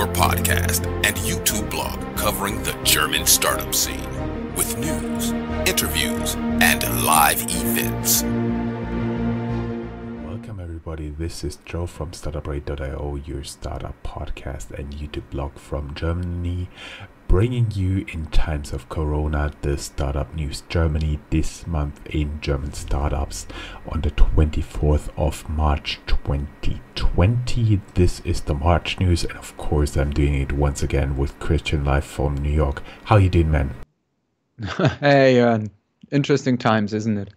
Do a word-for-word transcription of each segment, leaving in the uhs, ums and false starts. outdoor podcast and YouTube blog covering the German startup scene with news, interviews, and live events. Welcome everybody, this is Joe from startup rad dot i o, your startup podcast and YouTube blog from Germany, bringing you in times of Corona the startup news Germany this month in German startups on the twenty-fourth of March twenty twenty. This is the March news, and of course I'm doing it once again with Christian Life from New York. How you doing, man? Hey, uh, interesting times, isn't it?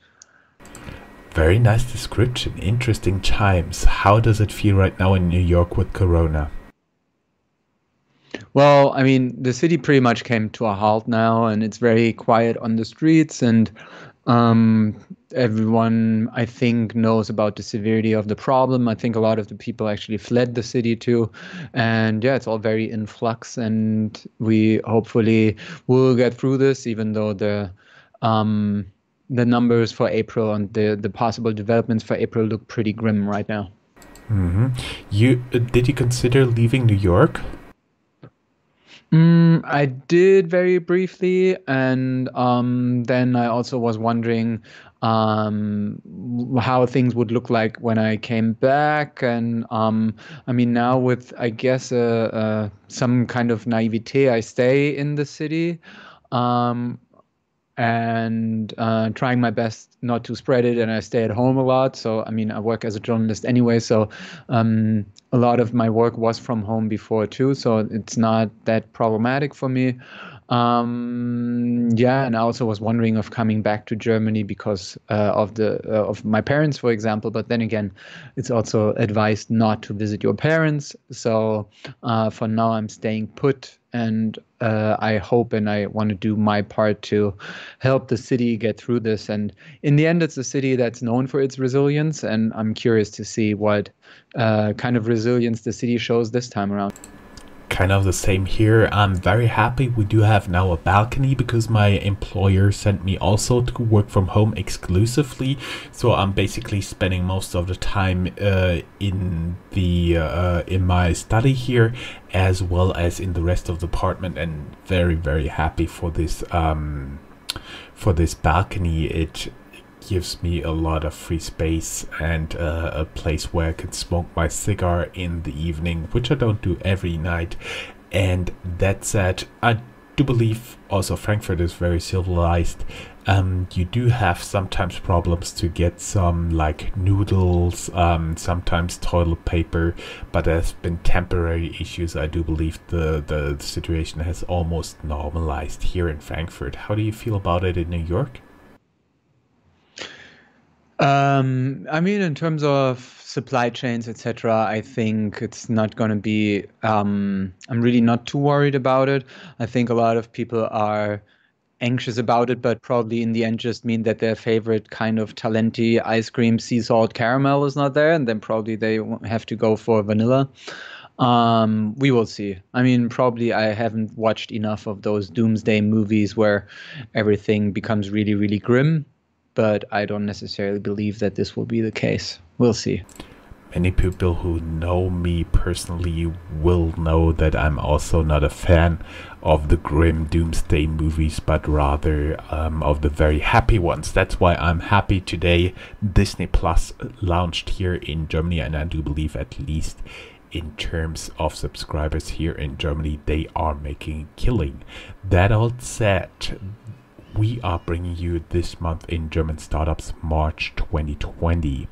Very nice description. Interesting times. How does it feel right now in New York with Corona? Well, I mean, the city pretty much came to a halt now, and it's very quiet on the streets, and um, everyone, I think, knows about the severity of the problem. I think a lot of the people actually fled the city too, and yeah, it's all very in flux, and we hopefully will get through this, even though the um, the numbers for April and the, the possible developments for April look pretty grim right now. Mm-hmm. You uh, did you consider leaving New York? Mm, I did very briefly, and um, then I also was wondering um, how things would look like when I came back. And um, I mean, now with, I guess, uh, uh, some kind of naivete, I stay in the city um, and uh, trying my best not to spread it. And I stay at home a lot. So, I mean, I work as a journalist anyway, so um, a lot of my work was from home before too, so it's not that problematic for me. Um, yeah, and I also was wondering of coming back to Germany because uh, of the uh, of my parents, for example. But then again, it's also advised not to visit your parents. So uh, for now, I'm staying put, and uh, I hope and I want to do my part to help the city get through this. And in the end, it's a city that's known for its resilience, and I'm curious to see what uh, kind of resilience the city shows this time around. Kind of the same here. I'm very happy we do have now a balcony because my employer sent me also to work from home exclusively, so I'm basically spending most of the time uh, in the uh, in my study here as well as in the rest of the apartment, and very very happy for this um, for this balcony. It gives me a lot of free space and uh, a place where I can smoke my cigar in the evening, which I don't do every night. And that said, I do believe also Frankfurt is very civilized. Um, you do have sometimes problems to get some like noodles, um, sometimes toilet paper, but there's been temporary issues. I do believe the, the, the situation has almost normalized here in Frankfurt. How do you feel about it in New York? Um, I mean, in terms of supply chains, et cetera, I think it's not going to be, um, I'm really not too worried about it. I think a lot of people are anxious about it, but probably in the end just mean that their favorite kind of Talenti ice cream, sea salt, caramel is not there, and then probably they have to go for vanilla. Um, we will see. I mean, probably I haven't watched enough of those doomsday movies where everything becomes really, really grim. But I don't necessarily believe that this will be the case. We'll see. Many people who know me personally will know that I'm also not a fan of the grim doomsday movies, but rather um, of the very happy ones. That's why I'm happy today. Disney Plus launched here in Germany, and I do believe at least in terms of subscribers here in Germany, they are making a killing. That all said, we are bringing you this month in German Startups March twenty twenty.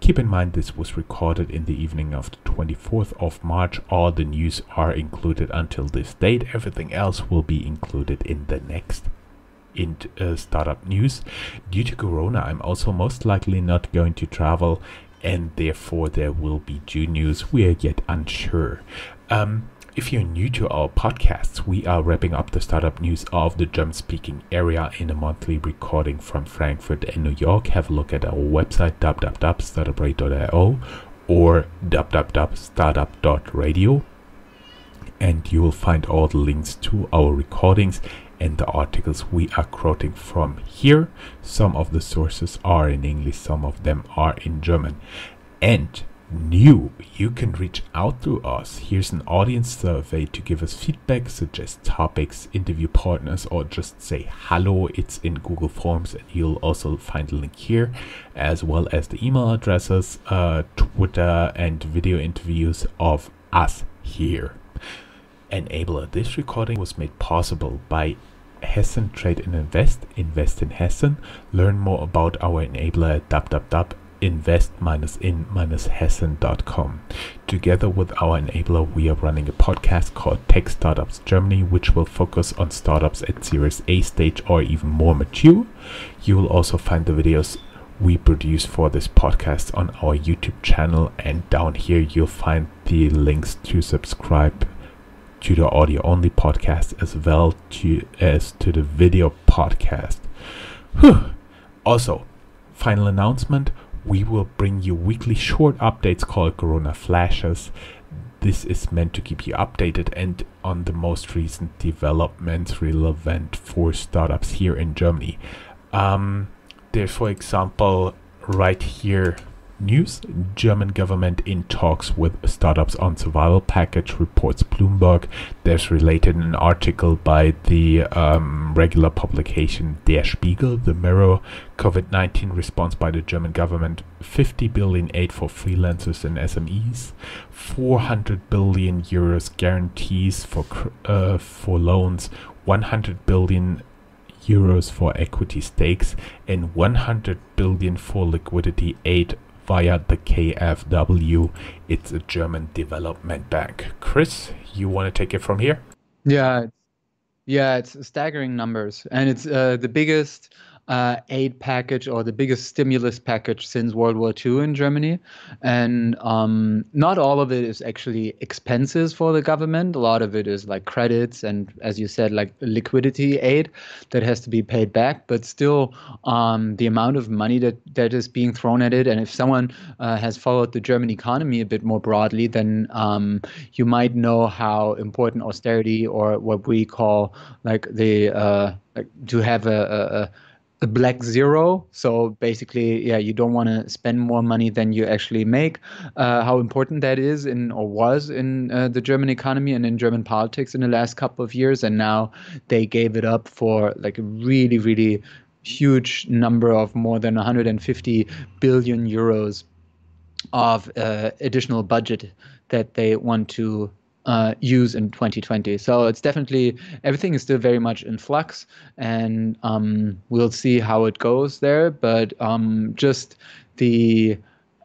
Keep in mind this was recorded in the evening of the twenty-fourth of March. All the news are included until this date. Everything else will be included in the next in uh, startup news. Due to Corona, I'm also most likely not going to travel, and therefore there will be due news. We are yet unsure. Um, If you're new to our podcasts, we are wrapping up the startup news of the German-speaking area in a monthly recording from Frankfurt and New York. Have a look at our website w w w dot startup rad dot i o or w w w dot startup dot radio, and you will find all the links to our recordings and the articles we are quoting from here. Some of the sources are in English, some of them are in German. And new, you can reach out to us. Here's an audience survey to give us feedback, suggest topics, interview partners, or just say hello. It's in Google Forms, and you'll also find the link here, as well as the email addresses, uh, Twitter, and video interviews of us here. Enabler. This recording was made possible by Hessen Trade and Invest. Invest in Hessen. Learn more about our enabler at w w w dot invest dash in dash hessen dot com. Together with our enabler, we are running a podcast called Tech Startups Germany, which will focus on startups at Series A stage or even more mature. You will also find the videos we produce for this podcast on our YouTube channel, and down here you'll find the links to subscribe to the audio-only podcast as well to, as to the video podcast. Whew. Also, final announcement, we will bring you weekly short updates called Corona Flashes. This is meant to keep you updated and on the most recent developments relevant for startups here in Germany. Um, there's, for example, right here, news. German government in talks with startups on survival package, reports Bloomberg. There's related an article by the um, regular publication Der Spiegel, the Mirror. COVID nineteen response by the German government. fifty billion aid for freelancers and S M Es. four hundred billion euros guarantees for uh, for loans. one hundred billion euros for equity stakes, and one hundred billion for liquidity aid via the K F W. It's a German development bank. Chris, you want to take it from here? Yeah, yeah, it's staggering numbers, and it's uh, the biggest uh, aid package or the biggest stimulus package since World War Two in Germany. And um, not all of it is actually expenses for the government. A lot of it is like credits and, as you said, like liquidity aid that has to be paid back. But still, um, the amount of money that, that is being thrown at it, and if someone uh, has followed the German economy a bit more broadly, then um, you might know how important austerity, or what we call like the uh, like to have a, a a black zero, so basically, yeah, you don't want to spend more money than you actually make, uh, how important that is in, or was in uh, the German economy and in German politics in the last couple of years. And now they gave it up for like a really, really huge number of more than one hundred fifty billion euros of uh, additional budget that they want to Uh, use in twenty twenty. So it's definitely, everything is still very much in flux, and um, we'll see how it goes there. But um, just the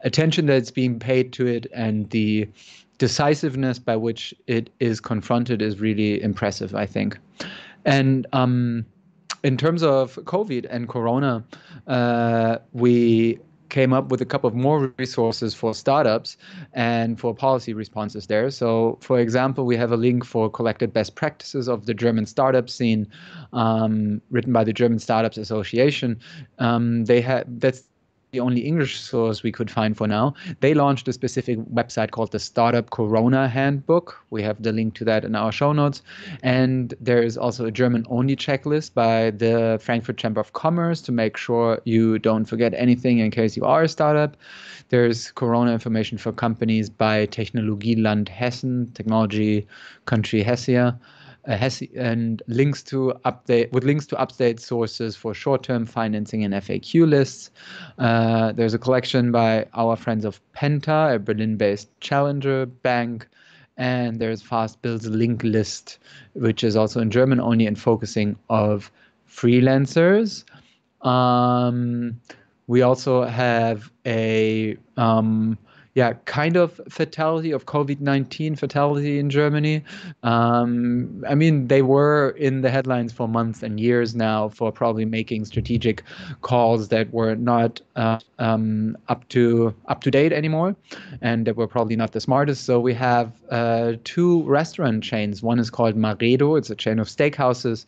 attention that's being paid to it and the decisiveness by which it is confronted is really impressive, I think. And um, in terms of COVID and Corona, uh, we came up with a couple of more resources for startups and for policy responses there. So, for example, we have a link for collected best practices of the German startup scene, um, written by the German Startups Association. Um, they have that's the only English source we could find for now. They launched a specific website called the Startup Corona Handbook. We have the link to that in our show notes. And there is also a German-only checklist by the Frankfurt Chamber of Commerce to make sure you don't forget anything in case you are a startup. There's Corona information for companies by Technologieland Hessen, Technology Country Hessia. Uh, Hesse, and links to update with links to update sources for short-term financing and F A Q lists. Uh, there's a collection by our friends of Penta, a Berlin-based challenger bank, and there's Fast Build's link list, which is also in German only and focusing of freelancers. Um, we also have a um, Yeah, kind of fatality of COVID nineteen fatality in Germany. Um, I mean, they were in the headlines for months and years now for probably making strategic calls that were not uh, um, up to up to date anymore, and that were probably not the smartest. So we have uh, two restaurant chains. One is called Maredo. It's a chain of steakhouses,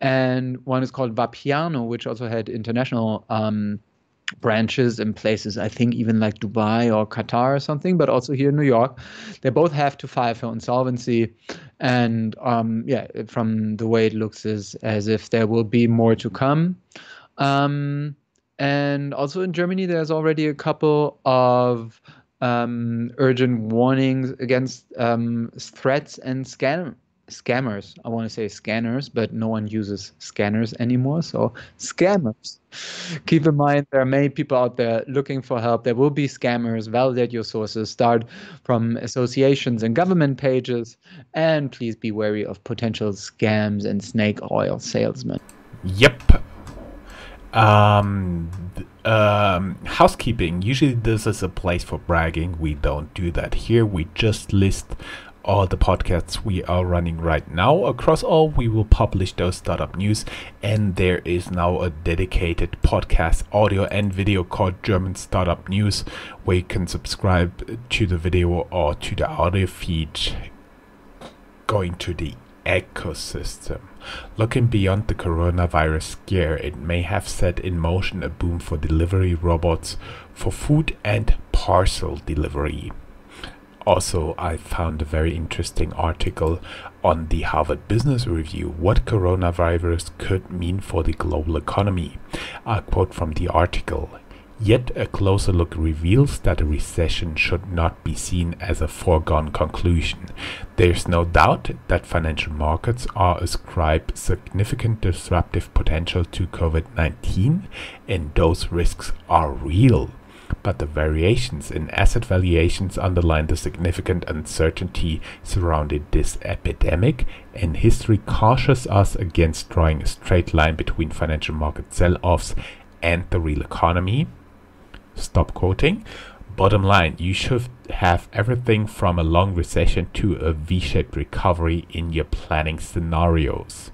and one is called Vapiano, which also had international Um, branches in places, I think even like Dubai or Qatar or something, but also here in New York. They both have to file for insolvency. And um, yeah, from the way it looks is as if there will be more to come. Um, and also in Germany, there's already a couple of um, urgent warnings against um, threats and scam scammers. I want to say scanners, but no one uses scanners anymore. So scammers. Keep in mind, there are many people out there looking for help. There will be scammers. Validate your sources. Start from associations and government pages. And please be wary of potential scams and snake oil salesmen. Yep. Um, um, housekeeping. Usually this is a place for bragging. We don't do that here. We just list all the podcasts we are running right now. Across all, we will publish those startup news, and there is now a dedicated podcast audio and video called German Startup News, where you can subscribe to the video or to the audio feed going to the ecosystem. Looking beyond the coronavirus scare, it may have set in motion a boom for delivery robots for food and parcel delivery. Also, I found a very interesting article on the Harvard Business Review, What Coronavirus Could Mean for the Global Economy. I quote from the article, "Yet a closer look reveals that a recession should not be seen as a foregone conclusion. There's no doubt that financial markets are ascribe significant disruptive potential to COVID nineteen, and those risks are real. But the variations in asset valuations underline the significant uncertainty surrounding this epidemic, and history cautions us against drawing a straight line between financial market sell-offs and the real economy." Stop quoting. Bottom line, you should have everything from a long recession to a V-shaped recovery in your planning scenarios.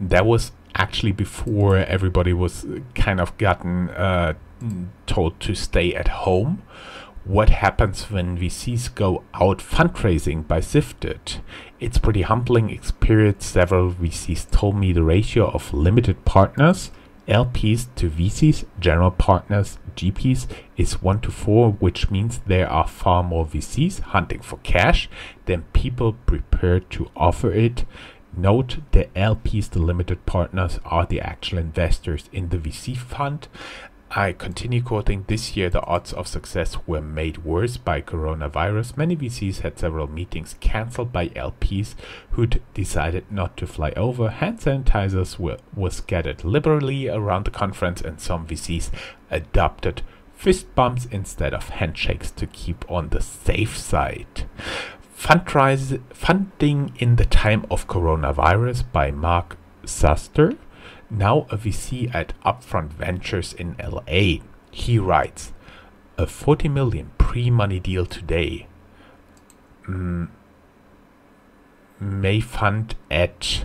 That was actually before everybody was kind of gotten uh, told to stay at home. What happens when V Cs go out fundraising by Sifted? It's pretty humbling experience. Several V Cs told me the ratio of limited partners, L Ps to V Cs, general partners, G Ps, is one to four, which means there are far more V Cs hunting for cash than people prepared to offer it. Note, the L Ps, the limited partners, are the actual investors in the V C fund. I continue quoting, "This year the odds of success were made worse by coronavirus. Many V Cs had several meetings cancelled by L Ps who'd decided not to fly over. Hand sanitizers were, were scattered liberally around the conference, and some V Cs adopted fist bumps instead of handshakes to keep on the safe side." Fundrise, Funding in the Time of Coronavirus by Mark Suster, now a V C at Upfront Ventures in L A. He writes, "A forty million pre-money deal today mm, may fund at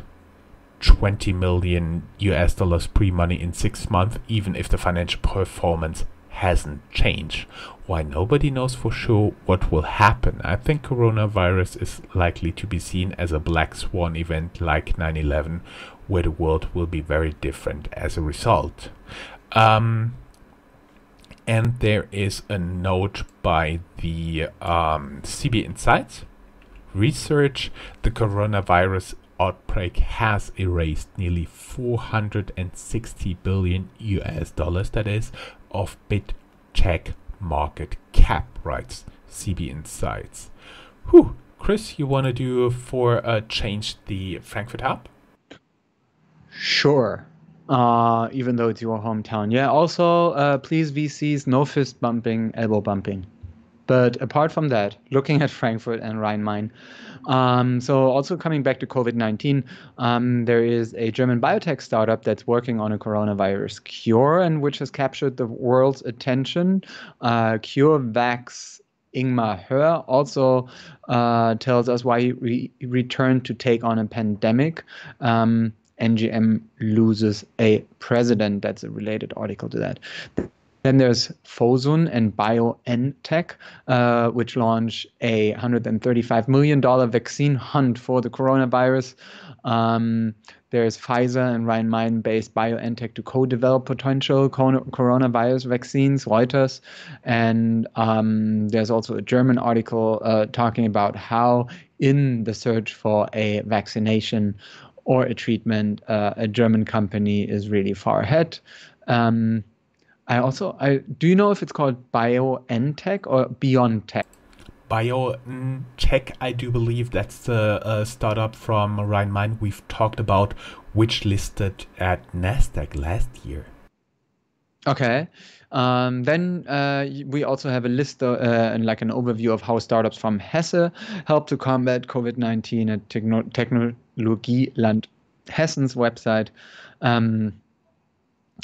twenty million U S dollars pre-money in six months, even if the financial performance hasn't changed. Why, nobody knows for sure what will happen. I think coronavirus is likely to be seen as a black swan event like nine eleven, where the world will be very different as a result." Um, and there is a note by the um, C B Insights Research. "The coronavirus outbreak has erased nearly four hundred sixty billion U S dollars, that is, of BitTech market cap," writes C B Insights. Whew. Chris, you want to do for uh, change the Frankfurt Hub? Sure, uh, even though it's your hometown. Yeah, also, uh, please, V Cs, no fist bumping, elbow bumping. But apart from that, looking at Frankfurt and Rhein-Main, um, so also coming back to COVID nineteen, um, there is a German biotech startup that's working on a coronavirus cure and which has captured the world's attention. Uh, CureVac's Ingmar Hoerr also uh, tells us why he re returned to take on a pandemic. Um, N G M loses a president. That's a related article to that. Then there's Fosun and BioNTech, uh, which launch a one hundred thirty-five million dollar vaccine hunt for the coronavirus. Um, there's Pfizer and Rhein-Main-based BioNTech to co-develop potential coronavirus vaccines, Reuters. And um, there's also a German article uh, talking about how in the search for a vaccination or a treatment, uh, a German company is really far ahead. Um, I also, I do you know if it's called BioNTech or BioNTech? BioNTech, I do believe that's the uh, startup from Rhein-Main we've talked about, which listed at NASDAQ last year. Okay. Um, then uh, we also have a list uh, and like an overview of how startups from Hesse help to combat COVID nineteen at Techno Technologieland Hessen's website. Um,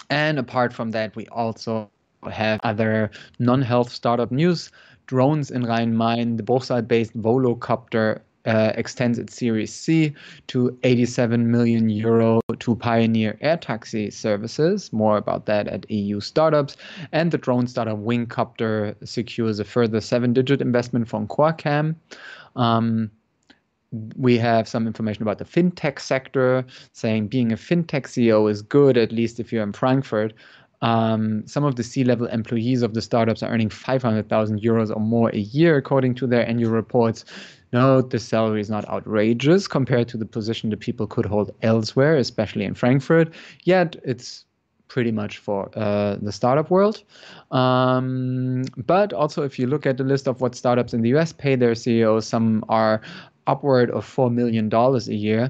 and apart from that, we also have other non-health startup news. Drones in Rhein-Main, the Bruchsal-based Volocopter uh, extends its Series C to eighty-seven million euro to pioneer air taxi services. More about that at E U Startups. And the drone startup Wingcopter secures a further seven-digit investment from Quarkam. Um, we have some information about the fintech sector, saying being a fintech C E O is good, at least if you're in Frankfurt. Um, some of the C-level employees of the startups are earning five hundred thousand euros or more a year, according to their annual reports. Note, the salary is not outrageous compared to the position the people could hold elsewhere, especially in Frankfurt. Yet, it's pretty much for uh, the startup world. Um, but also, if you look at the list of what startups in the U S pay their C E Os, some are upward of four million dollars a year.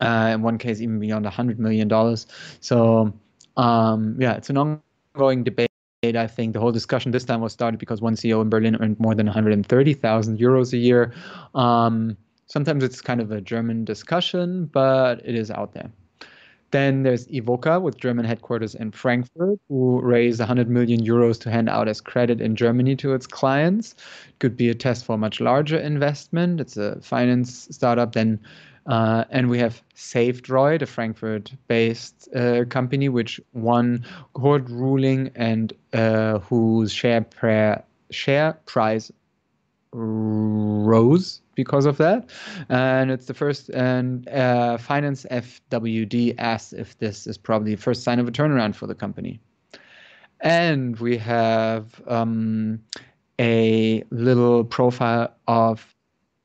Uh, in one case, even beyond one hundred million dollars. So... Um, yeah, it's an ongoing debate. I think the whole discussion this time was started because one C E O in Berlin earned more than one hundred thirty thousand euros a year. Um, sometimes it's kind of a German discussion, but it is out there. Then there's Evoca with German headquarters in Frankfurt, who raised one hundred million euros to hand out as credit in Germany to its clients. Could be a test for a much larger investment. It's a finance startup. Then Uh, and we have SaveDroid, a Frankfurt-based uh, company, which won court ruling and uh, whose share, pra share price rose because of that. And it's the first, and uh, Finance F W D asks if this is probably the first sign of a turnaround for the company. And we have um, a little profile of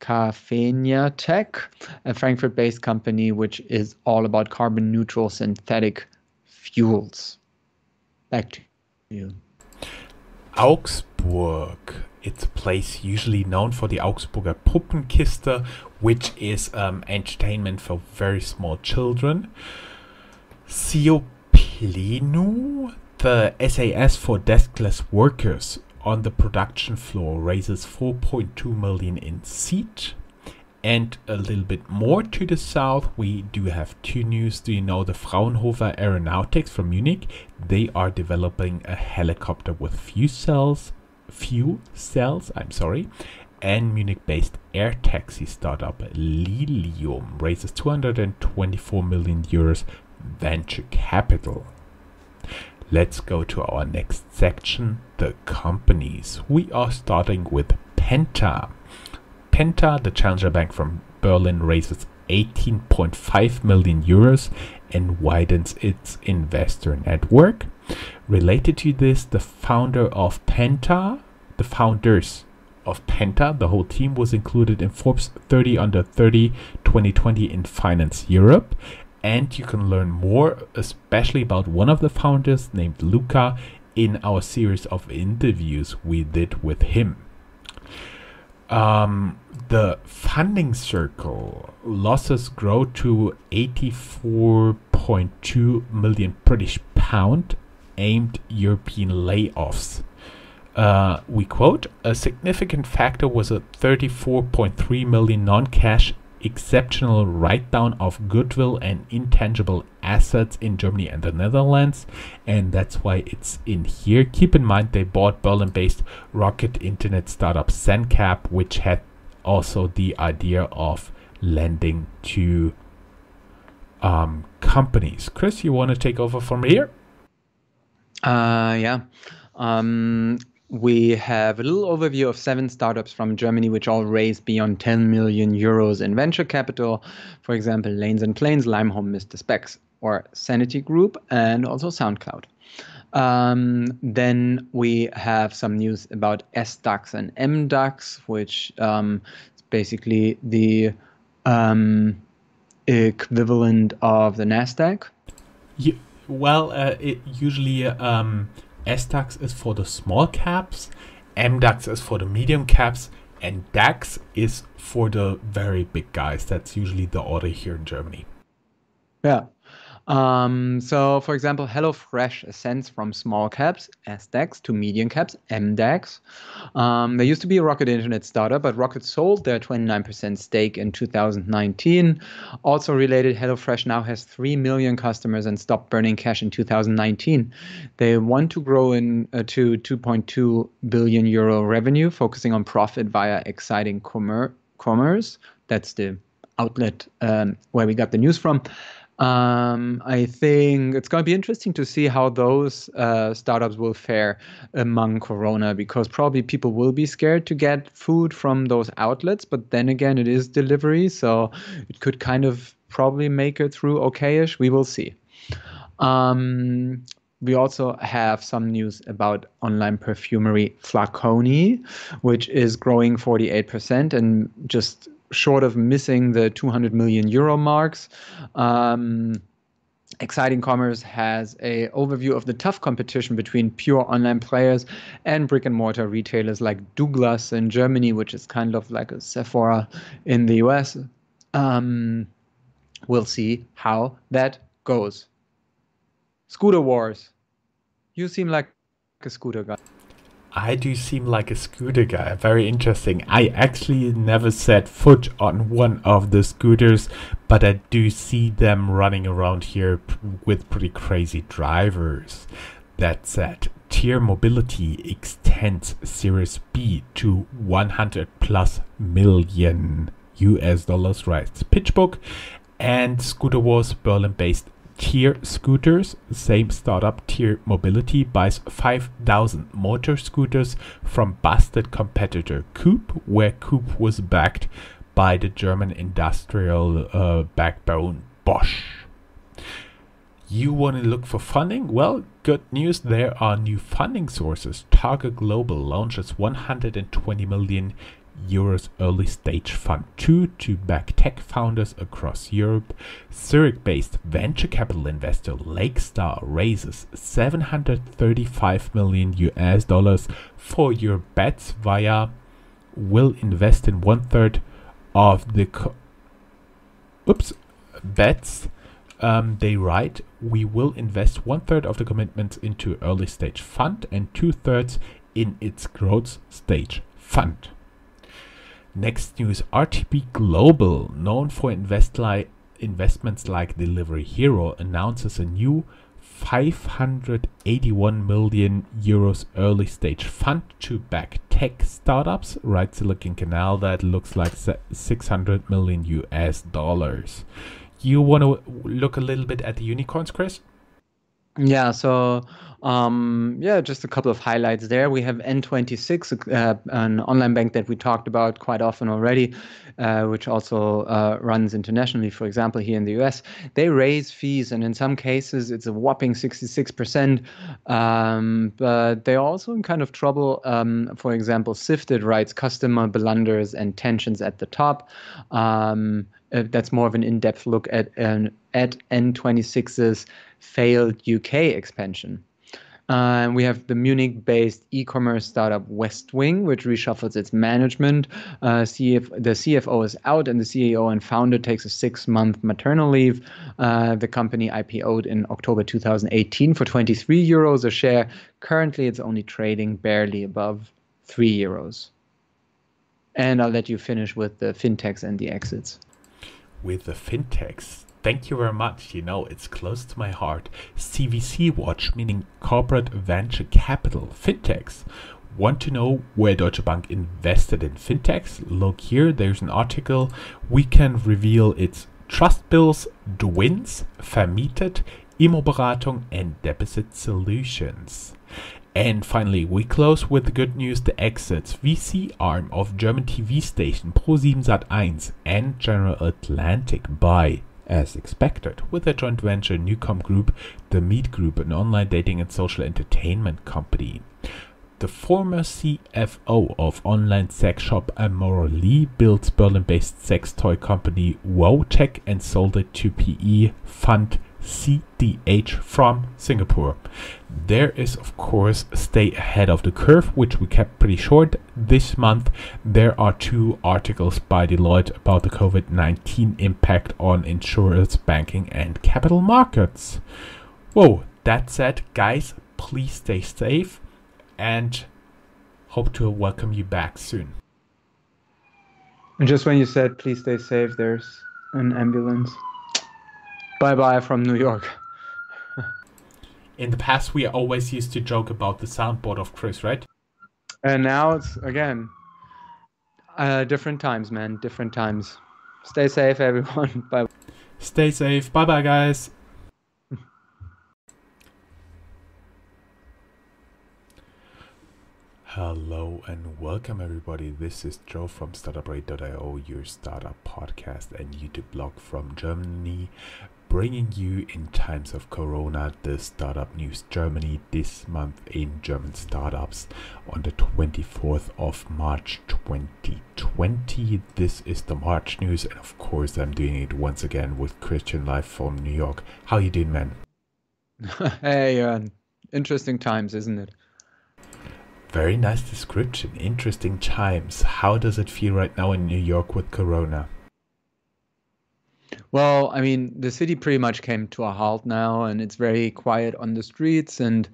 Cafenia Tech, a Frankfurt-based company which is all about carbon-neutral synthetic fuels. Back to you. Augsburg. It's a place usually known for the Augsburger Puppenkiste, which is um, entertainment for very small children. Cioplino, the S A S for deskless workers on the production floor, raises four point two million in seed. And a little bit more to the south, we do have two news. Do you know the Fraunhofer Aeronautics from Munich? They are developing a helicopter with fuel cells, fuel cells, I'm sorry. And Munich-based air taxi startup Lilium raises two hundred twenty-four million euros venture capital. Let's go to our next section, the companies. We are starting with Penta. Penta, the challenger bank from Berlin, raises eighteen point five million euros and widens its investor network. Related to this, the founder of Penta, the founders of Penta, the whole team was included in Forbes thirty under thirty twenty twenty in Finance Europe. And you can learn more, especially about one of the founders named Luca, in our series of interviews we did with him. Um, the funding circle losses grow to eighty-four point two million British pound, aimed European layoffs. Uh, we quote, a significant factor was a thirty-four point three million non-cash exceptional write-down of goodwill and intangible assets in Germany and the Netherlands, and that's why it's in here. Keep in mind they bought Berlin-based Rocket Internet startup ZenCap, which had also the idea of lending to um, companies. Chris, you want to take over from here? Uh, yeah. Um... We have a little overview of seven startups from Germany, which all raised beyond ten million euros in venture capital. For example, Lanes and Planes, Limehome, Mister Specs, or Sanity Group, and also SoundCloud. Um, then we have some news about S DAX and M DAX, which um, is basically the um, equivalent of the NASDAQ. Yeah. Well, uh, it usually um, S DAX is for the small caps, M DAX is for the medium caps, and DAX is for the very big guys. That's usually the order here in Germany. Yeah. Um, so, for example, HelloFresh ascends from small caps, S DAX, to medium caps, M DAX. Um, there used to be a Rocket Internet startup, but Rocket sold their twenty-nine percent stake in two thousand nineteen. Also related, HelloFresh now has three million customers and stopped burning cash in two thousand nineteen. They want to grow in, uh, to two point two billion euro revenue, focusing on profit via exciting commer commerce. That's the outlet um, where we got the news from. Um, I think it's going to be interesting to see how those uh, startups will fare among Corona, because probably people will be scared to get food from those outlets. But then again, it is delivery, so it could kind of probably make it through okayish. We will see. Um, we also have some news about online perfumery Flaconi, which is growing forty-eight percent and just short of missing the two hundred million euro marks. Um, Exciting Commerce has an overview of the tough competition between pure online players and brick and mortar retailers like Douglas in Germany, which is kind of like a Sephora in the U S. Um, we'll see how that goes. Scooter Wars. You seem like a scooter guy. I do seem like a scooter guy. Very interesting. I actually never set foot on one of the scooters, but I do see them running around here with pretty crazy drivers. That said, Tier Mobility extends Series B to one hundred plus million U S dollars, writes PitchBook, and Scooter Wars Berlin-based Tier Scooters, same startup Tier Mobility, buys five thousand motor scooters from busted competitor Coup, where Coup was backed by the German industrial uh, backbone Bosch. You want to look for funding? Well, good news, there are new funding sources. Target Global launches one hundred twenty million Euros Early Stage Fund two to back tech founders across Europe. Zurich-based venture capital investor Lakestar raises seven hundred thirty-five million U S dollars for your bets via will invest in one third of the co oops bets. Um, they write, we will invest one third of the commitments into early stage fund and two thirds in its growth stage fund. Next news, R T B Global, known for invest li investments like Delivery Hero, announces a new five hundred eighty-one million euros early stage fund to back tech startups, right? Silicon Canal, that looks like six hundred million U S dollars. You want to look a little bit at the unicorns, Chris? Yeah, so um, yeah, just a couple of highlights there. We have N twenty-six, uh, an online bank that we talked about quite often already, uh, which also uh, runs internationally, for example, here in the U S. They raise fees, and in some cases, it's a whopping sixty-six percent. Um, but they're also in kind of trouble. Um, for example, Sifted writes customer blunders and tensions at the top. Um, Uh, that's more of an in-depth look at um, at N twenty-six's failed U K expansion. Uh, we have the Munich-based e-commerce startup Westwing, which reshuffles its management. Uh, C F- the C F O is out, and the C E O and founder takes a six-month maternal leave. Uh, the company I P O'd in October two thousand eighteen for twenty-three euros a share. Currently, it's only trading barely above three euros. And I'll let you finish with the fintechs and the exits. With the fintechs, thank you very much. You know, it's close to my heart. C V C Watch, meaning corporate venture capital. Fintechs. Want to know where Deutsche Bank invested in fintechs? Look here, there's an article. We can reveal its trust bills, Dwins, Vermietet, Immoberatung, and Deposit Solutions. And finally, we close with the good news, the exits. V C arm of German T V station ProSieben Sat eins and General Atlantic buy, as expected, with their joint venture Newcom Group, the Meet Group, an online dating and social entertainment company. The former C F O of online sex shop Amorally built Berlin-based sex toy company WowTech and sold it to P E fund C D H from Singapore. There is of course a stay ahead of the curve, which we kept pretty short this month. There are two articles by Deloitte about the COVID nineteen impact on insurance, banking and capital markets. Whoa, that said, guys, please stay safe and hope to welcome you back soon. And just when you said please stay safe, there's an ambulance. Bye-bye from New York. In the past, we always used to joke about the soundboard of Chris, right? And now it's, again, uh, different times, man. Different times. Stay safe, everyone. Bye. Stay safe. Bye-bye, guys. Hello and welcome, everybody. This is Joe from startup rad dot i o, your startup podcast and YouTube blog from Germany, bringing you in times of Corona the startup news Germany this month in German startups on the twenty-fourth of March twenty twenty. This is the March news, and of course I'm doing it once again with Christian Life from New York. How you doing, man? Hey, uh, interesting times, isn't it? Very nice description. Interesting times. How does it feel right now in New York with Corona? Well, I mean, the city pretty much came to a halt now, and it's very quiet on the streets. And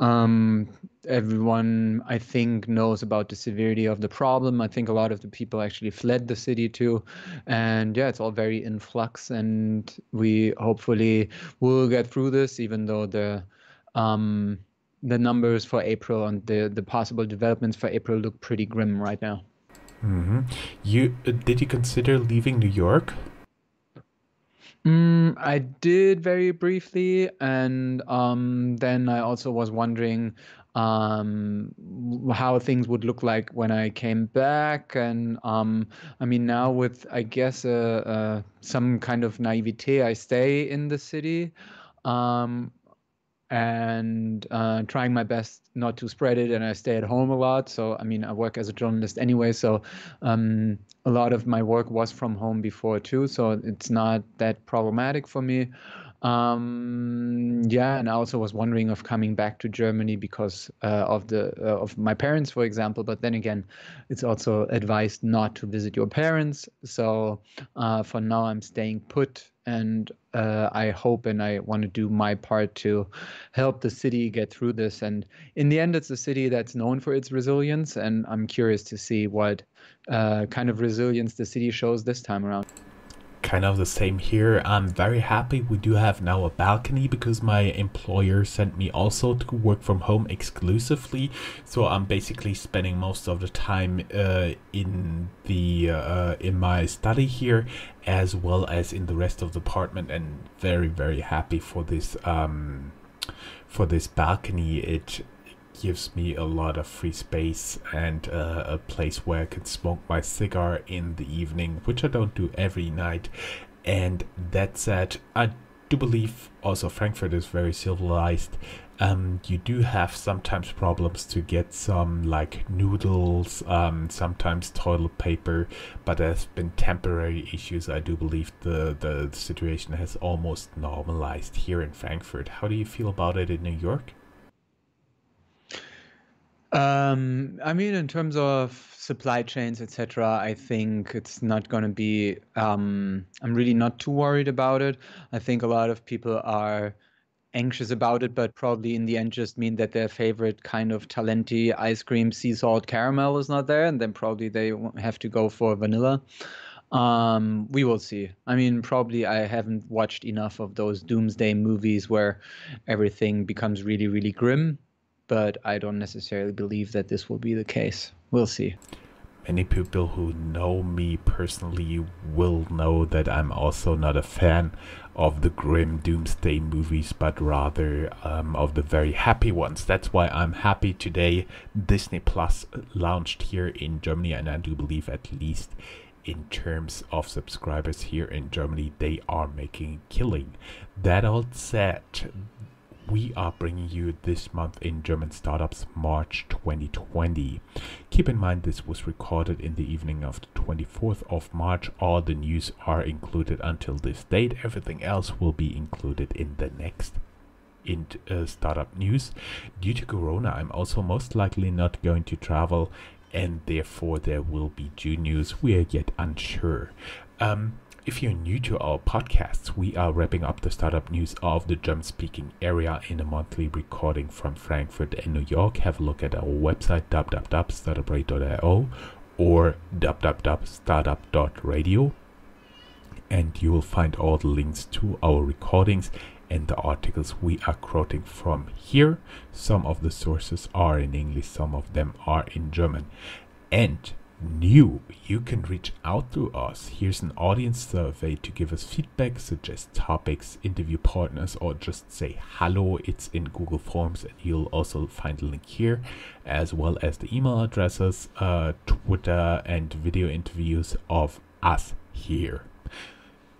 um, everyone, I think, knows about the severity of the problem. I think a lot of the people actually fled the city too. And yeah, it's all very in flux. And we hopefully will get through this, even though the... Um, the numbers for April and the, the possible developments for April look pretty grim right now. Mm-hmm. You uh, did you consider leaving New York? Mm, I did very briefly, and um, then I also was wondering um, how things would look like when I came back. And um, I mean, now with, I guess, uh, uh, some kind of naivete, I stay in the city. Um, and uh, trying my best not to spread it, and I stay at home a lot. So, I mean, I work as a journalist anyway, so um, a lot of my work was from home before too, so it's not that problematic for me. Um, yeah, and I also was wondering of coming back to Germany because uh, of the uh, of my parents, for example. But then again, it's also advised not to visit your parents. So uh, for now, I'm staying put. And uh, I hope and I want to do my part to help the city get through this. And in the end, it's a city that's known for its resilience. And I'm curious to see what uh, kind of resilience the city shows this time around. Kind of the same here. I'm very happy we do have now a balcony because my employer sent me also to work from home exclusively. So I'm basically spending most of the time uh, in the uh, in my study here, as well as in the rest of the apartment, and very very happy for this um, for this balcony. It gives me a lot of free space and uh, a place where I can smoke my cigar in the evening, which I don't do every night. And that said, I do believe also Frankfurt is very civilized. Um, you do have sometimes problems to get some like noodles, um, sometimes toilet paper, but there's been temporary issues. I do believe the, the, the situation has almost normalized here in Frankfurt. How do you feel about it in New York? Um, I mean, in terms of supply chains, et cetera, I think it's not going to be, um, I'm really not too worried about it. I think a lot of people are anxious about it, but probably in the end just mean that their favorite kind of Talenti ice cream, sea salt, caramel is not there, and then probably they have to go for vanilla. Um, we will see. I mean, probably I haven't watched enough of those doomsday movies where everything becomes really, really grim. But I don't necessarily believe that this will be the case. We'll see. Many people who know me personally will know that I'm also not a fan of the grim doomsday movies, but rather um, of the very happy ones. That's why I'm happy today. Disney Plus launched here in Germany, and I do believe at least in terms of subscribers here in Germany, they are making a killing. That all said, we are bringing you this month in German Startups, March twenty twenty. Keep in mind this was recorded in the evening of the twenty-fourth of March. All the news are included until this date. Everything else will be included in the next in uh, startup news. Due to Corona, I'm also most likely not going to travel, and therefore there will be due news. We are yet unsure. Um, If you're new to our podcasts, we are wrapping up the startup news of the German-speaking area in a monthly recording from Frankfurt and New York. Have a look at our website w w w dot startup rad dot i o or w w w dot startup dot radio, and you will find all the links to our recordings and the articles we are quoting from here. Some of the sources are in English, some of them are in German. And new, you can reach out to us. Here's an audience survey to give us feedback, suggest topics, interview partners, or just say hello. It's in Google Forms, and you'll also find the link here, as well as the email addresses, uh, Twitter, and video interviews of us here.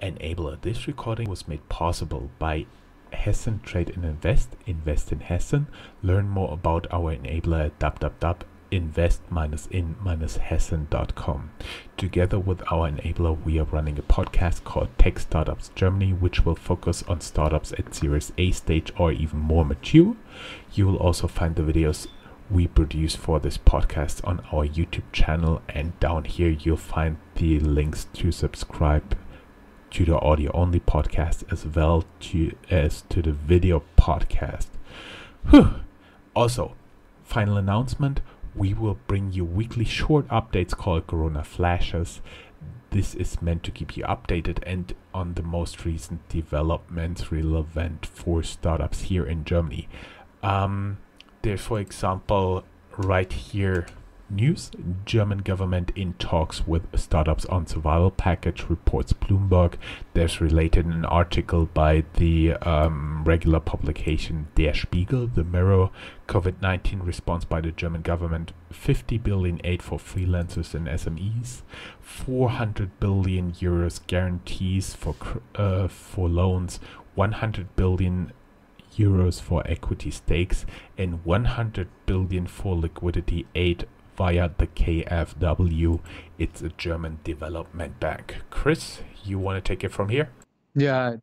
Enabler. This recording was made possible by Hessen Trade and Invest. Invest in Hessen. Learn more about our enabler at www. invest in hessen dot com. Together with our enabler, we are running a podcast called Tech Startups Germany, which will focus on startups at Series A stage or even more mature. You will also find the videos we produce for this podcast on our YouTube channel, and down here you'll find the links to subscribe to the audio-only podcast as well to, as to the video podcast. Whew. Also, final announcement. We will bring you weekly short updates called Corona Flashes. This is meant to keep you updated and on the most recent developments relevant for startups here in Germany. Um, there's, for example, right here news. German government in talks with startups on survival package, reports Bloomberg. There's related an article by the um, regular publication Der Spiegel, the Mirror. COVID nineteen response by the German government, fifty billion aid for freelancers and S M Es, four hundred billion euros guarantees for uh, for loans, one hundred billion euros for equity stakes, and one hundred billion for liquidity aid via the K F W. It's a German development bank. Chris, you want to take it from here? Yeah,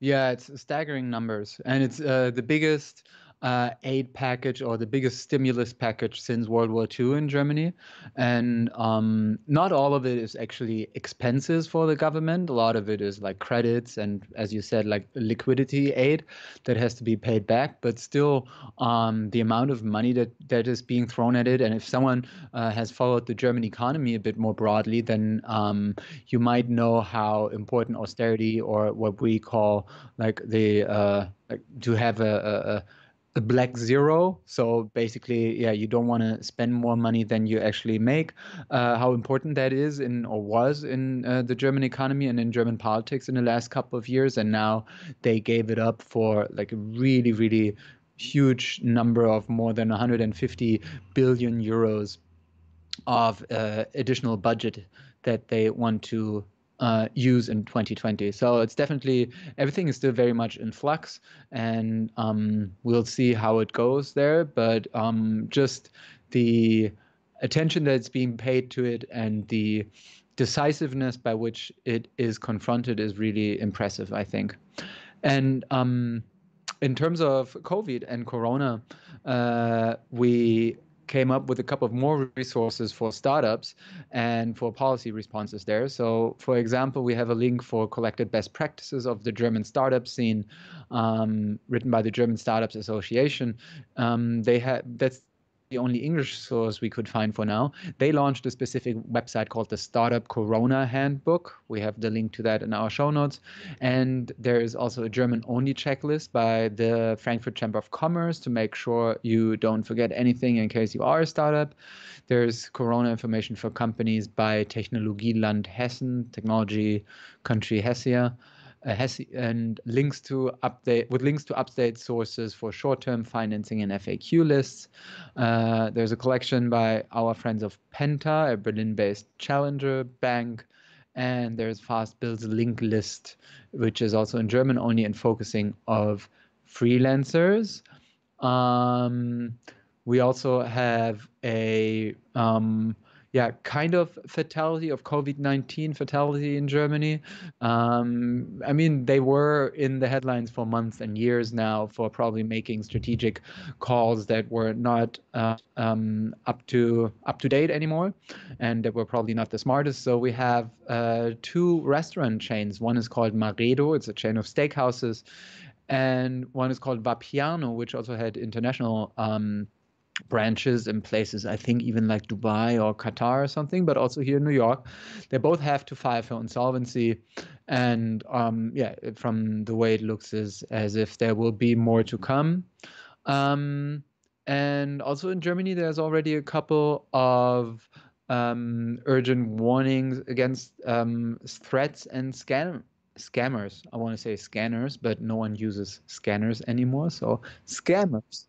yeah, it's staggering numbers, and it's uh, the biggest uh, aid package or the biggest stimulus package since World War Two in Germany. And um, not all of it is actually expenses for the government. A lot of it is like credits and, as you said, like liquidity aid that has to be paid back. But still, um, the amount of money that, that is being thrown at it, and if someone uh, has followed the German economy a bit more broadly, then um, you might know how important austerity, or what we call like the uh, like to have a, a a black zero, so basically, yeah, you don't want to spend more money than you actually make. Uh, how important that is, in or was in uh, the German economy and in German politics in the last couple of years, and now they gave it up for like a really, really huge number of more than one hundred fifty billion euros of uh, additional budget that they want to Uh, use in twenty twenty. So it's definitely, everything is still very much in flux, and um, we'll see how it goes there. But um, just the attention that's being paid to it and the decisiveness by which it is confronted is really impressive, I think. And um, in terms of COVID and Corona, uh, we came up with a couple of more resources for startups and for policy responses there. So, for example, we have a link for collected best practices of the German startup scene, um, written by the German Startups Association. Um, they have that's the only English source we could find for now. They launched a specific website called the Startup Corona Handbook. We have the link to that in our show notes. And there is also a German-only checklist by the Frankfurt Chamber of Commerce to make sure you don't forget anything in case you are a startup. There's Corona information for companies by Technologieland Hessen, Technology Country Hessia. Uh, Hesse, and links to update with links to update sources for short-term financing and F A Q lists. Uh, there's a collection by our friends of Penta, a Berlin-based challenger bank, and there's Fast Build's link list, which is also in German only and focusing of freelancers. Um, we also have a um, yeah kind of fatality of COVID nineteen fatality in Germany. Um, I mean, they were in the headlines for months and years now for probably making strategic calls that were not uh, um, up to up to date anymore, and that were probably not the smartest. So we have uh, two restaurant chains. One is called Maredo. It's a chain of steakhouses. And one is called Vapiano, which also had international um, branches in places, I think even like Dubai or Qatar or something, but also here in New York. They both have to file for insolvency. And um, yeah, from the way it looks is as if there will be more to come. Um, and also in Germany, there's already a couple of um, urgent warnings against um, threats and scams. Scammers. I want to say scanners, but no one uses scanners anymore. So scammers.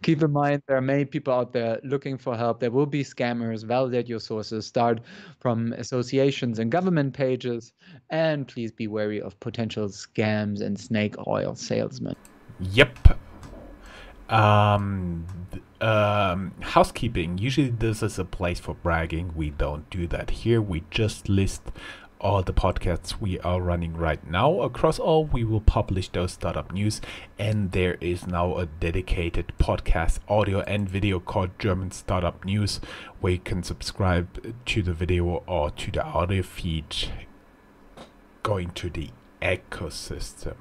Keep in mind, there are many people out there looking for help. There will be scammers. Validate your sources. Start from associations and government pages. And please be wary of potential scams and snake oil salesmen. Yep. Um, um, housekeeping. Usually this is a place for bragging. We don't do that here. We just list all the podcasts we are running right now. Across all, we will publish those startup news, and there is now a dedicated podcast audio and video called German Startup News, where you can subscribe to the video or to the audio feed going to the ecosystem.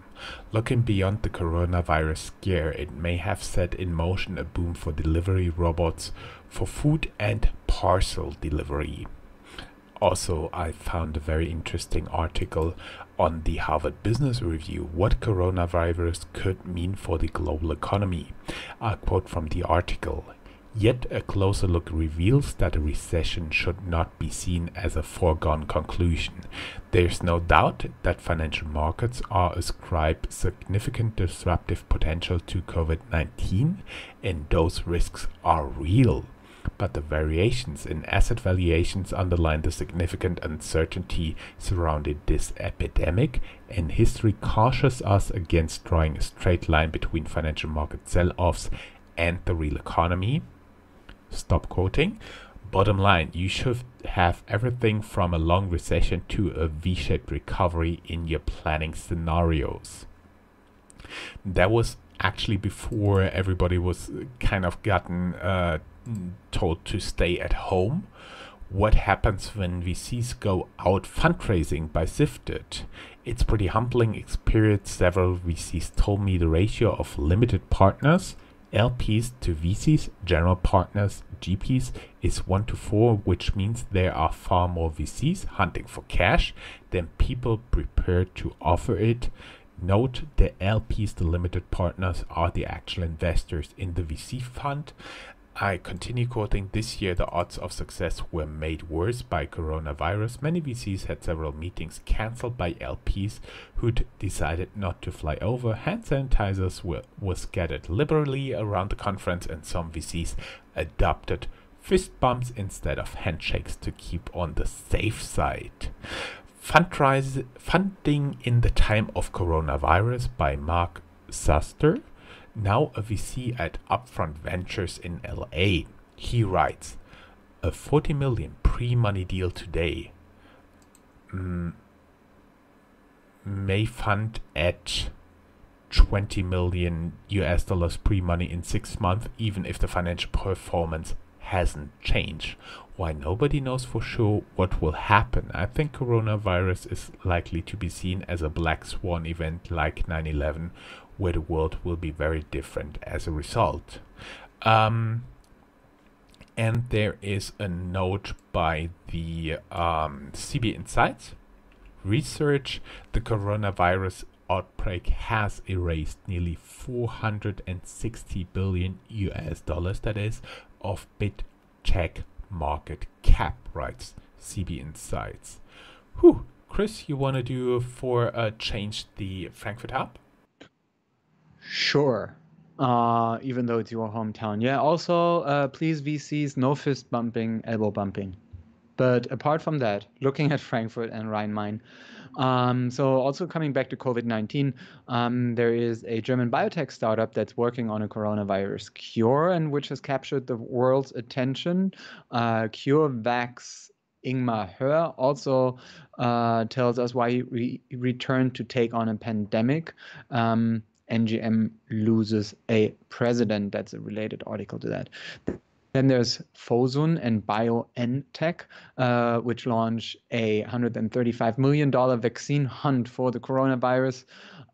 Looking beyond the coronavirus scare, it may have set in motion a boom for delivery robots for food and parcel delivery. Also, I found a very interesting article on the Harvard Business Review, What Coronavirus Could Mean for the Global Economy. I quote from the article, "Yet a closer look reveals that a recession should not be seen as a foregone conclusion. There's no doubt that financial markets are ascribe significant disruptive potential to COVID nineteen, and those risks are real. But the variations in asset valuations underline the significant uncertainty surrounding this epidemic, and history cautions us against drawing a straight line between financial market sell-offs and the real economy." Stop quoting. Bottom line, you should have everything from a long recession to a V-shaped recovery in your planning scenarios. That was actually before everybody was kind of gotten uh, told to stay at home. What happens when V Cs go out fundraising by Sifted? It's pretty humbling experience. Several V Cs told me the ratio of limited partners, L Ps to V Cs, general partners, G Ps, is one to four, which means there are far more V Cs hunting for cash than people prepared to offer it. Note, the L Ps, the limited partners, are the actual investors in the V C fund. I continue quoting, "This year the odds of success were made worse by coronavirus. Many V Cs had several meetings cancelled by L Ps who'd decided not to fly over. Hand sanitizers were, were scattered liberally around the conference, and some V Cs adopted fist bumps instead of handshakes to keep on the safe side." Fundrise, Funding in the Time of Coronavirus by Mark Suster, now a V C at Upfront Ventures in L A. He writes, "A forty million pre-money deal today mm, may fund at twenty million U S dollars pre-money in six months, even if the financial performance hasn't changed. Why nobody knows for sure what will happen. I think coronavirus is likely to be seen as a black swan event like nine eleven, where the world will be very different as a result." Um, and there is a note by the um, C B Insights Research. "The coronavirus outbreak has erased nearly four hundred sixty billion U S dollars, that is, of bid tech market cap," writes C B Insights. Whew. Chris, you want to do for uh, change the Frankfurt Hub? Sure, uh, even though it's your hometown. Yeah, also, uh, please, V Cs, no fist bumping, elbow bumping. But apart from that, looking at Frankfurt and Rhein-Main, um, so also coming back to COVID nineteen, um, there is a German biotech startup that's working on a coronavirus cure and which has captured the world's attention. Uh, CureVac's Ingmar Hoerr also uh, tells us why he re returned to take on a pandemic. Um, N G M loses a president. That's a related article to that. Then there's Fosun and BioNTech, uh, which launch a one hundred thirty-five million dollar vaccine hunt for the coronavirus.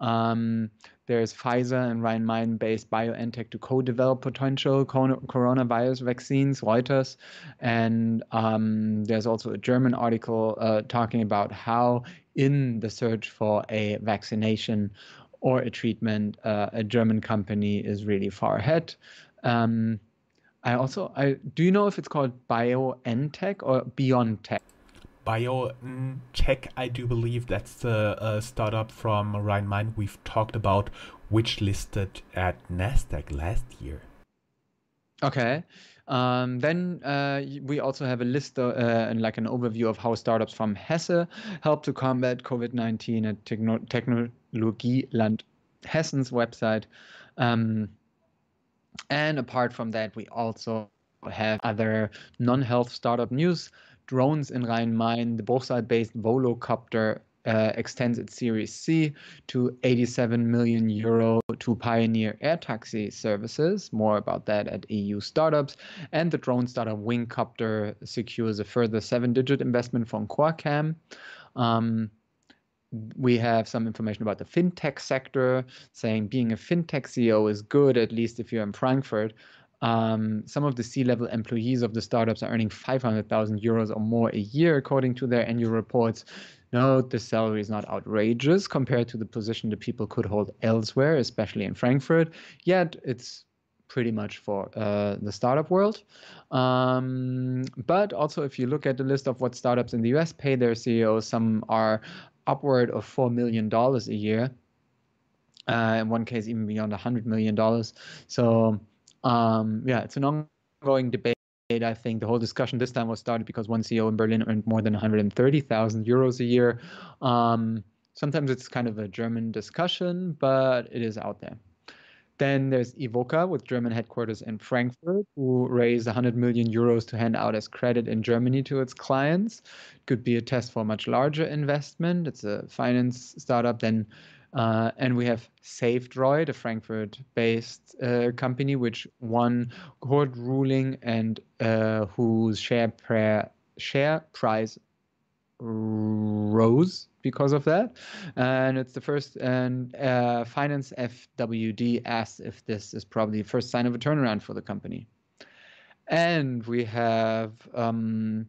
Um, there's Pfizer and Rhein-Main-based BioNTech to co-develop potential coronavirus vaccines, Reuters. And um, there's also a German article uh, talking about how in the search for a vaccination or a treatment, uh, a German company is really far ahead. Um, I also, I do you know if it's called BioNTech or BeyondTech? BioNTech, I do believe that's the uh, startup from Rhein-Main we've talked about, which listed at NASDAQ last year. Okay. Um, then uh, we also have a list uh, and like an overview of how startups from Hesse help to combat COVID nineteen at Techno Technologieland Hessen's website. Um, And apart from that, we also have other non-health startup news. Drones in Rhein-Main, the Bruchsal-based Volocopter uh, extends its Series C to eighty-seven million euro to pioneer air taxi services. More about that at E U Startups. And the drone startup Wingcopter secures a further seven-digit investment from Quarkam. Um, We have some information about the fintech sector, saying being a fintech C E O is good, at least if you're in Frankfurt. Um, some of the C-level employees of the startups are earning five hundred thousand euros or more a year, according to their annual reports. Note, the salary is not outrageous compared to the position the people could hold elsewhere, especially in Frankfurt. Yet, it's pretty much for uh, the startup world. Um, but also, if you look at the list of what startups in the U S pay their C E Os, some are upward of four million dollars a year, uh, in one case even beyond one hundred million dollars. So um, yeah, it's an ongoing debate. I think the whole discussion this time was started because one C E O in Berlin earned more than one hundred thirty thousand euros a year. Um, sometimes it's kind of a German discussion, but it is out there. Then there's Evoca with German headquarters in Frankfurt, who raised one hundred million euros to hand out as credit in Germany to its clients. Could be a test for a much larger investment. It's a finance startup. Then, uh, and we have SaveDroid, a Frankfurt-based uh, company, which won court ruling and uh, whose share, prayer, share price rose because of that, and it's the first, and uh, Finance F W D asks if this is probably the first sign of a turnaround for the company. And we have um,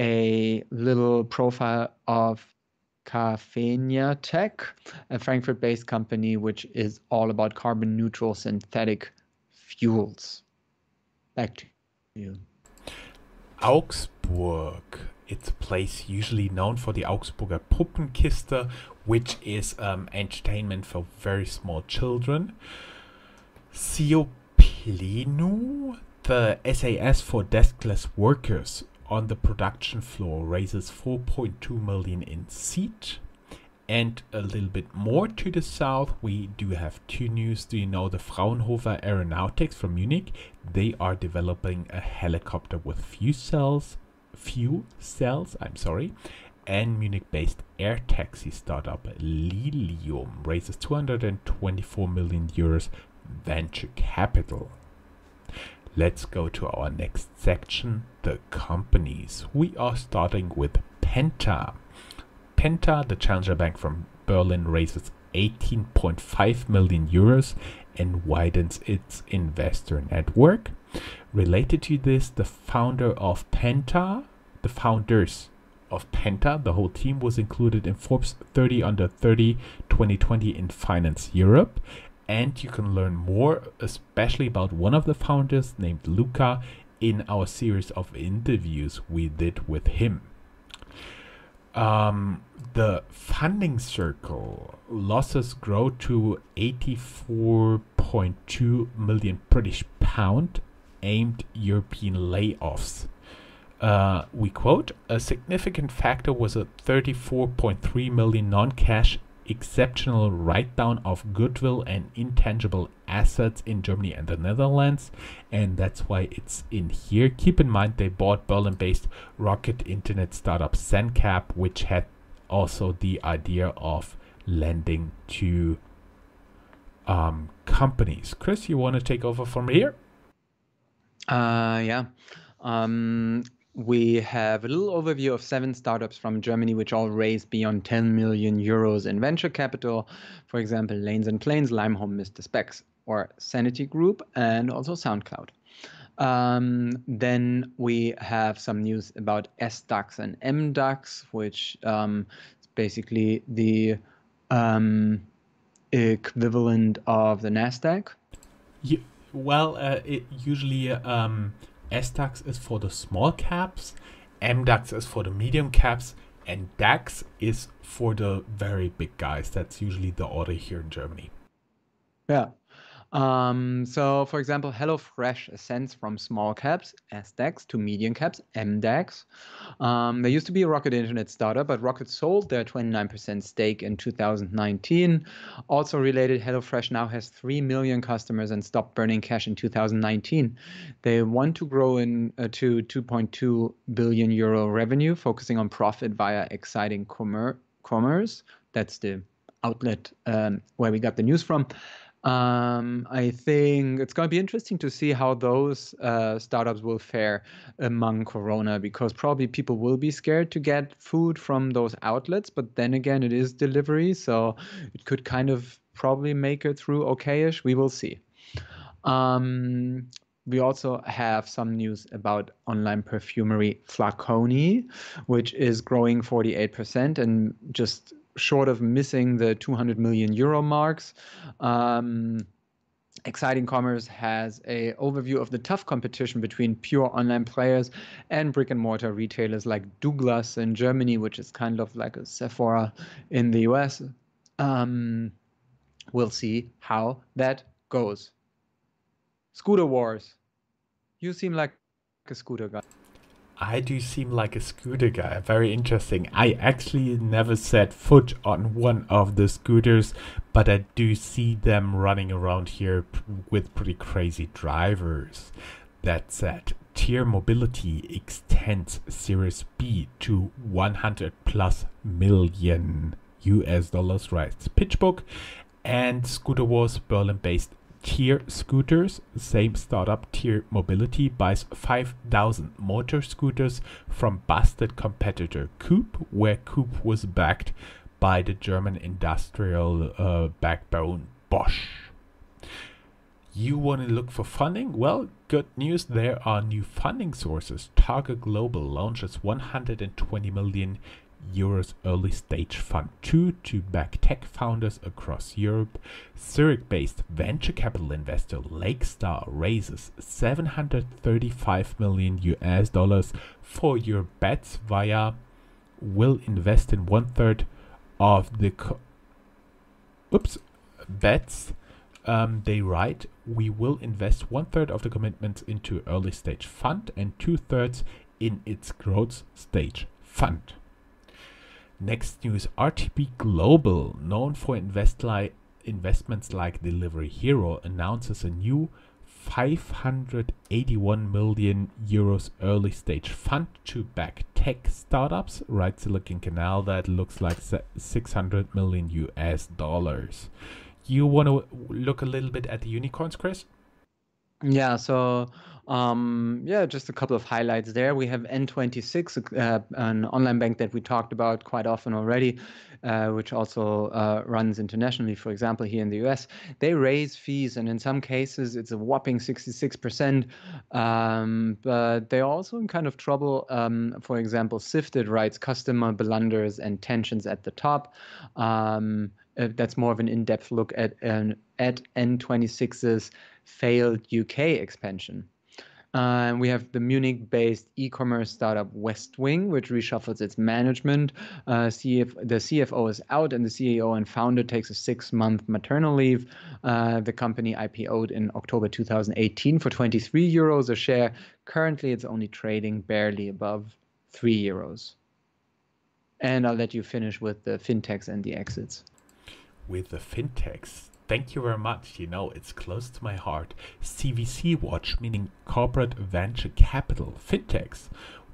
a little profile of Cafenia Tech, a Frankfurt-based company which is all about carbon-neutral synthetic fuels. Back to you. Augsburg. It's a place usually known for the Augsburger Puppenkiste, which is um, entertainment for very small children. Cioplino, the S A S for deskless workers on the production floor, raises four point two million in seed. And a little bit more to the south, we do have two news. Do you know the Fraunhofer Aeronautics from Munich? They are developing a helicopter with fuel cells. Few cells, I'm sorry, and Munich-based air taxi startup Lilium raises two hundred twenty-four million euros venture capital. Let's go to our next section, the companies. We are starting with Penta. Penta, the challenger bank from Berlin, raises eighteen point five million euros and widens its investor network. Related to this, the founder of Penta, the founders of Penta, the whole team was included in Forbes thirty under thirty twenty twenty in Finance Europe. And you can learn more, especially about one of the founders named Luca, in our series of interviews we did with him. Um, the funding circle losses grow to eighty-four point two million British pound. Aimed European layoffs. Uh, we quote, a significant factor was a thirty-four point three million non-cash exceptional write-down of goodwill and intangible assets in Germany and the Netherlands, and that's why it's in here. Keep in mind they bought Berlin-based Rocket Internet startup Zencap, which had also the idea of lending to um, companies. Chris, you want to take over from here? Uh, yeah. Um... We have a little overview of seven startups from Germany, which all raised beyond ten million euros in venture capital. For example, Lanes and Planes, Limehome, Mister Spex, or Sanity Group, and also SoundCloud. Um, then we have some news about S DAX and M DAX, which um, is basically the um, equivalent of the NASDAQ. Yeah, well, uh, it usually... Um... S DAX is for the small caps, M DAX is for the medium caps, and DAX is for the very big guys. That's usually the order here in Germany. Yeah. Um, so, for example, HelloFresh ascends from small caps, S DAX, to medium caps, M DAX. Um, there used to be a Rocket Internet startup, but Rocket sold their twenty-nine percent stake in two thousand nineteen. Also related, HelloFresh now has three million customers and stopped burning cash in two thousand nineteen. They want to grow in, uh, to two point two billion euro revenue, focusing on profit via exciting commer commerce. That's the outlet um, where we got the news from. Um, I think it's going to be interesting to see how those uh, startups will fare among Corona, because probably people will be scared to get food from those outlets. But then again, it is delivery, so it could kind of probably make it through okayish. We will see. Um, we also have some news about online perfumery Flaconi, which is growing forty-eight percent and just short of missing the two hundred million euro marks. Um, Exciting Commerce has an overview of the tough competition between pure online players and brick and mortar retailers like Douglas in Germany, which is kind of like a Sephora in the U S. Um, we'll see how that goes. Scooter Wars. You seem like a scooter guy. I do seem like a scooter guy. Very interesting. I actually never set foot on one of the scooters, but I do see them running around here with pretty crazy drivers. That said, Tier Mobility extends Series B to one hundred plus million U S dollars, writes PitchBook, and Scooter Wars, Berlin-based Tier Scooters, same startup, Tier Mobility, buys five thousand motor scooters from busted competitor Coup, where Coup was backed by the German industrial uh, backbone Bosch. You want to look for funding? Well, good news, there are new funding sources. Target Global launches one hundred twenty million euros early stage fund two to back tech founders across Europe. Zurich-based venture capital investor Lakestar raises seven hundred thirty-five million U S dollars for your bets via will invest in one third of the co oops bets. Um, they write, we will invest one third of the commitments into early stage fund and two thirds in its growth stage fund. Next news, R T B Global, known for invest li investments like Delivery Hero, announces a new five hundred eighty-one million euros early stage fund to back tech startups, right? Silicon Canal, that looks like six hundred million U S dollars. You want to look a little bit at the unicorns, Chris? Yeah, so um, yeah, just a couple of highlights there. We have N twenty-six, uh, an online bank that we talked about quite often already, uh, which also uh, runs internationally, for example, here in the U S. They raise fees, and in some cases, it's a whopping sixty-six percent. Um, but they're also in kind of trouble. Um, for example, Sifted writes customer blunders and tensions at the top. Um, Uh, that's more of an in-depth look at, um, at N twenty-six's failed U K expansion. Uh, and we have the Munich-based e-commerce startup Westwing, which reshuffles its management. Uh, C F the C F O is out, and the C E O and founder takes a six-month maternal leave. Uh, the company I P O'd in October two thousand eighteen for twenty-three euros a share. Currently, it's only trading barely above three euros. And I'll let you finish with the fintechs and the exits. With the fintechs. Thank you very much. You know, it's close to my heart. C V C Watch, meaning corporate venture capital, fintechs.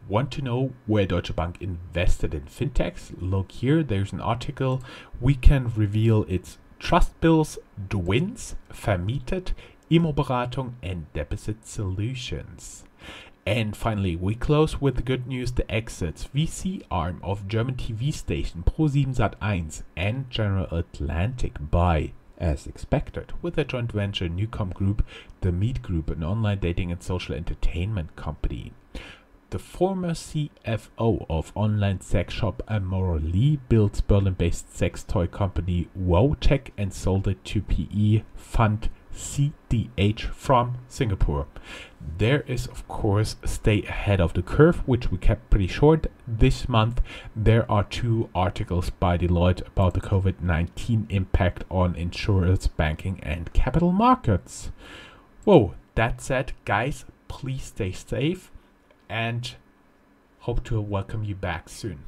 Want to know where Deutsche Bank invested in fintechs? Look here, there's an article. We can reveal its trust bills, Dwins, Vermietet, Immoberatung and Deposit Solutions. And finally, we close with the good news, the exits. V C arm of German T V station ProSieben Sat eins and General Atlantic buy, as expected, with a joint venture Newcom Group, the Meet Group, an online dating and social entertainment company. The former C F O of online sex shop Amorally built Berlin-based sex toy company WowTech and sold it to P E fund C D H from Singapore. There is, of course, stay ahead of the curve, which we kept pretty short this month. There are two articles by Deloitte about the COVID nineteen impact on insurance, banking and capital markets. Whoa, that said, guys, please stay safe and hope to welcome you back soon.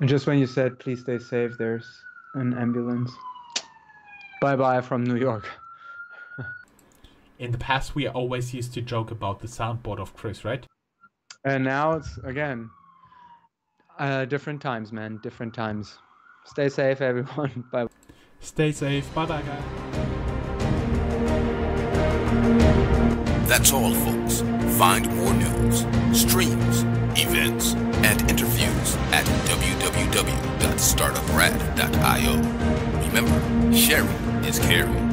And just when you said, please stay safe, there's an ambulance. Bye-bye from New York. In the past, we always used to joke about the soundboard of Chris, right? And now it's, again, uh, different times, man. Different times. Stay safe, everyone. Bye. Stay safe. Bye-bye, guys. That's all, folks. Find more news, streams, events, and interviews at w w w dot startup rad dot i o. Remember, sharing is caring.